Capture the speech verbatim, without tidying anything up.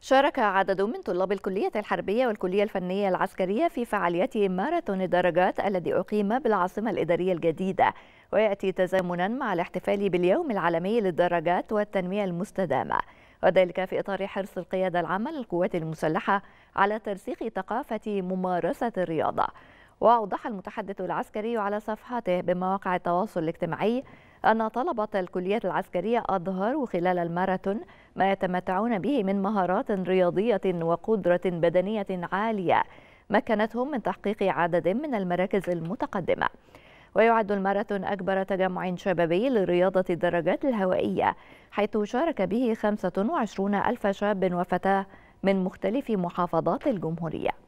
شارك عدد من طلاب الكلية الحربية والكلية الفنية العسكرية في فعاليات ماراثون الدرجات الذي أقيم بالعاصمة الإدارية الجديدة، ويأتي تزامنا مع الاحتفال باليوم العالمي للدرجات والتنمية المستدامة، وذلك في إطار حرص القيادة العامة للقوات المسلحة على ترسيخ ثقافة ممارسة الرياضة. وأوضح المتحدث العسكري على صفحته بمواقع التواصل الاجتماعي أن طلبة الكليات العسكرية أظهروا خلال الماراثون ما يتمتعون به من مهارات رياضية وقدرة بدنية عالية مكنتهم من تحقيق عدد من المراكز المتقدمة. ويعد الماراثون أكبر تجمع شبابي لرياضة الدراجات الهوائية، حيث شارك به خمسة وعشرون ألف شاب وفتاة من مختلف محافظات الجمهورية.